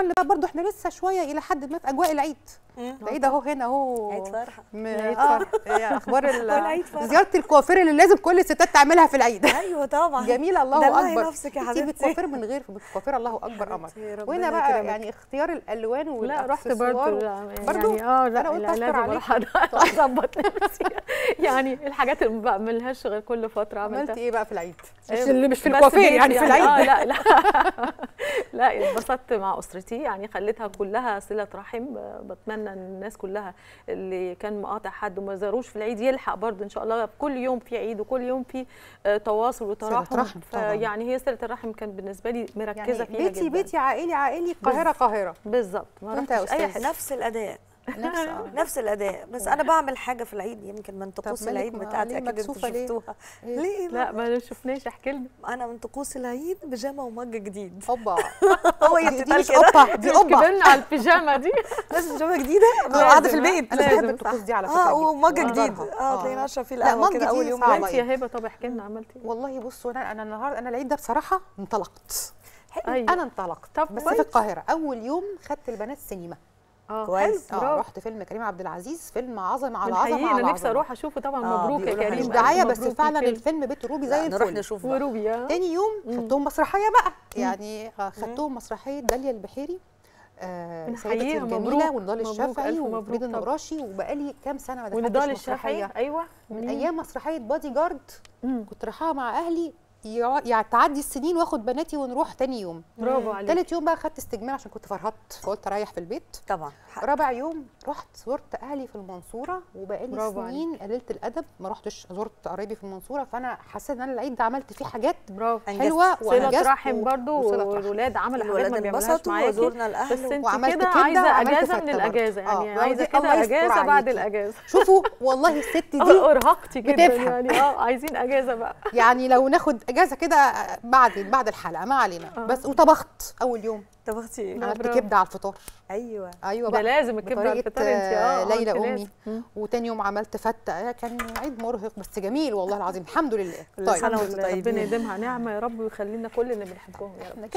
الحل بقى برضو احنا لسه شويه الى حد ما في اجواء العيد. العيد اهو هنا اهو، عيد فرحه اخبار زياره الكوافير اللي لازم كل الستات تعملها في العيد. ايوه طبعا جميله، الله اكبر، نفسك يا حبيبتي الكوافير من غير الكوافير، الله اكبر قمر. وهنا بقى يعني اختيار الالوان والاكسسوار برضو يعني انا قلت اشكر عليك اظبط نفسي يعني الحاجات اللي ما بعملهاش غير كل فتره. عملت ايه بقى في العيد؟ مش في الكوافير يعني في العيد لا لا اتبسطت مع اسرتي، يعني خليتها كلها صله رحم. بتمنى الناس كلها اللي كان مقاطع حد وما زاروش في العيد يلحق برضه ان شاء الله. كل يوم في عيد وكل يوم في تواصل وتراحم، يعني هي صله الرحم كان بالنسبه لي مركزه يعني فيها بيتي جداً. بيتي عائلي عائلي، قاهره قاهره بالظبط. ما رحتش اي حاجه، نفس الاداء نفس الاداء. بس انا بعمل حاجه في العيد يمكن ما انتقوص العيد بتاعتي اكيد انتوا شفتوها. ليه؟ لا ما شفناش، احكي لنا. انا من طقوس العيد بيجامه ومج جديد. اوبا هو يتقال كده، دي كبرنا على البيجامه دي، لازم بيجامه جديده قاعده في البيت. انا بحب الطقوس دي على فكره. ومج جديد تلاقيني اشرب فيه القهوه كده اول يوم. انت يا هبه طب احكي لنا عملتي ايه؟ والله بصوا انا النهارده انا العيد ده بصراحه انطلقت. انا انطلقت بس في القاهره. اول يوم خدت البنات سينما. كويس. رحت فيلم كريم عبد العزيز، فيلم عظمه على عظمه. انا نفسي اروح اشوفه طبعا. مبروك يا كريم، مش دعايه بس فعلا الفيلم بيت روبي زي الفل. نروح نشوف بقى. وروبي تاني يوم خدتهم مسرحيه بقى، يعني خدتهم مسرحيه داليا البحيري، سيدتي الجميله ونضال الشافعي وفريد النقراشي. وبقالي كام سنه ما دخلتش مسرحيه. ايوه من ايام مسرحيه بادي جارد كنت رايحاها مع اهلي، يعني تعدي السنين واخد بناتي ونروح تاني يوم. برافو عليك. تالت يوم بقى خدت استجمام عشان كنت فرهطت فقلت اريح في البيت طبعا. رابع يوم رحت زرت اهلي في المنصوره، وبقالي سنين قليله الادب ما رحتش زرت قرايبي في المنصوره. فانا حسيت ان انا العيد ده عملت فيه حاجات حلوه وصله رحم برضه، والولاد عملوا حاجات ما بيعملوش معاكي. بس انت كده عايزه اجازه من الاجازه، يعني عايزه كده اجازه بعد الاجازه. شوفوا والله الست دي ارهقتي جدا يعني عايزين اجازه بقى، يعني لو ناخد اجازه كده بعد الحلقه ما علينا. بس وطبخت اول يوم. طبختي ايه؟ عملت كبده على الفطار. ايوه بقى ده لازم الكبده على الفطار انت. ليلى امي. وتاني يوم عملت فته. كان عيد مرهق بس جميل والله العظيم، الحمد لله. طيب ربنا يديمها نعمه يا رب ويخلي لنا كل اللي بنحبهم يا رب.